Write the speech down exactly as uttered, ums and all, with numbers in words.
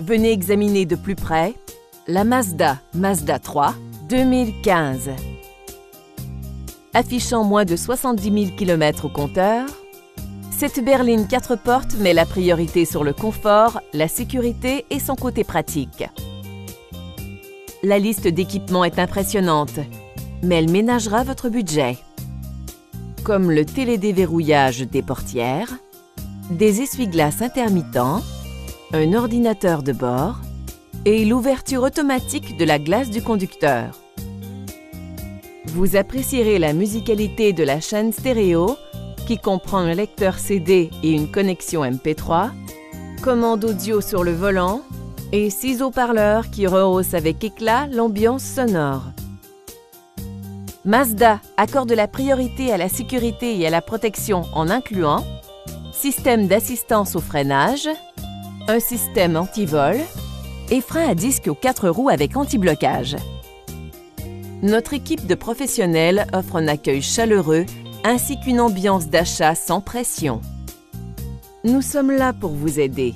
Venez examiner de plus près la Mazda Mazda trois deux mille quinze. Affichant moins de soixante-dix mille km au compteur, cette berline quatre portes met la priorité sur le confort, la sécurité et son côté pratique. La liste d'équipements est impressionnante, mais elle ménagera votre budget. Comme le télédéverrouillage des portières, des essuie-glaces intermittents, un ordinateur de bord et l'ouverture automatique de la glace du conducteur. Vous apprécierez la musicalité de la chaîne stéréo qui comprend un lecteur C D et une connexion M P trois, commande audio sur le volant et six haut-parleurs qui rehaussent avec éclat l'ambiance sonore. Mazda accorde la priorité à la sécurité et à la protection en incluant système d'assistance au freinage, un système anti-vol et frein à disque aux quatre roues avec anti-blocage. Notre équipe de professionnels offre un accueil chaleureux ainsi qu'une ambiance d'achat sans pression. Nous sommes là pour vous aider.